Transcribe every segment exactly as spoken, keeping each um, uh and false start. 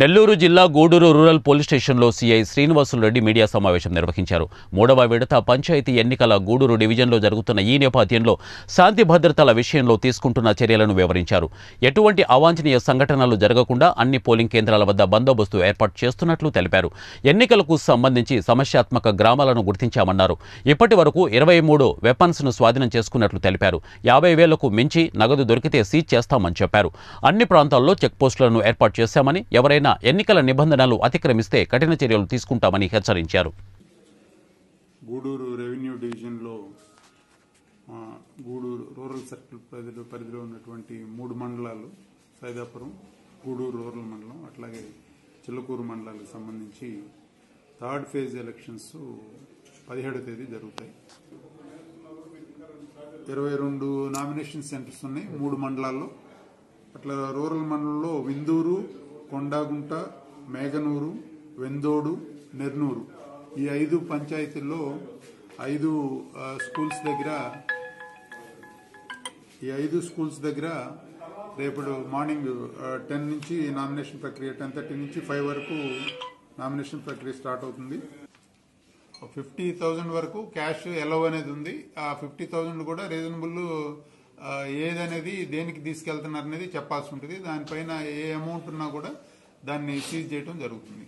నెల్లూరు జిల్లా Gudur rural police స్టేషన్లో CI Srinivasulu Reddy media సమావేశం నిర్వహించారు. మూడవ విడత పంచాయతీ ఎన్నికల గూడూరు డివిజన్లో జరుగుతున్న ఈ నేపథ్యంలో శాంతి భద్రతల విషయంలో తీసుకుంటున్న చర్యలను వివరించారు. ఎటువంటి అవాంఛనీయ సంఘటనలు జరగకుండా అన్ని పోలింగ్ కేంద్రాల వద్ద బందోబస్తు ఏర్పాటు చేస్తున్నట్లు తెలిపారు. ఎన్నికలకు సంబంధించి సమస్యాత్మక గ్రామాలను గుర్తించామన్నారు. ఇప్పటి వరకు ఇరవై మూడు వెపన్స్ను స్వాధీనం చేసుకున్నట్లు తెలిపారు. యాభై వేలకు మించి నగదు దొరికితే సీజ్ చేస్తామని చెప్పారు. అన్ని ప్రాంతాల్లో చెక్పోస్టులను ఏర్పాటు చేశామని, ఎవరైనా ఎన్నికల నిబంధనలు అతిక్రమిస్తే కఠిన చర్యలు తీసుకుంటామని హెచ్చరించారు. గూడూరు రెవెన్యూ డివిజన్లో గూడూరు రూరల్ సర్కిల్ పరిధిలో పరిధిలో ఉన్నటువంటి మూడు మండలాలు సైదాపురం, గూడూరు రూరల్ మండలం, అట్లాగే చిల్లకూరు మండలాలకు సంబంధించి థర్డ్ ఫేజ్ ఎలక్షన్స్ పదిహేడో తేదీ జరుగుతాయి. ఇరవై రెండు నామినేషన్ సెంటర్స్ ఉన్నాయి మూడు మండలాల్లో. అట్లా రూరల్ మండలంలో విందూరు, కొండాగుంట, మేఘనూరు, వెందోడు, నెర్నూరు ఈ ఐదు పంచాయతీల్లో ఐదు స్కూల్స్ దగ్గర ఈ ఐదు స్కూల్స్ దగ్గర రేపటి మార్నింగ్ టెన్ నుంచి నామినేషన్ ప్రక్రియ టెన్ థర్టీ నుంచి ఫైవ్ వరకు నామినేషన్ ప్రక్రియ స్టార్ట్ అవుతుంది. ఫిఫ్టీ థౌజండ్ వరకు క్యాష్ ఎలో అనేది ఉంది. ఆ ఫిఫ్టీ థౌజండ్ కూడా రీజనబుల్ ఏదనేది దేనికి తీసుకెళ్తున్నారు అనేది చెప్పాల్సి ఉంటుంది. దానిపైన ఏ అమౌంట్ ఉన్నా కూడా దాన్ని సీజ్ చేయడం జరుగుతుంది.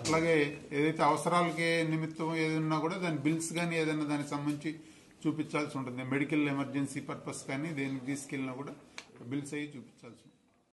అట్లాగే ఏదైతే అవసరాలకే నిమిత్తం ఏదైనా కూడా దాని బిల్స్ కానీ ఏదైనా దానికి సంబంధించి చూపించాల్సి ఉంటుంది. మెడికల్ ఎమర్జెన్సీ పర్పస్ కానీ దేనికి తీసుకెళ్ళినా కూడా బిల్స్ అయ్యి చూపించాల్సి ఉంటుంది.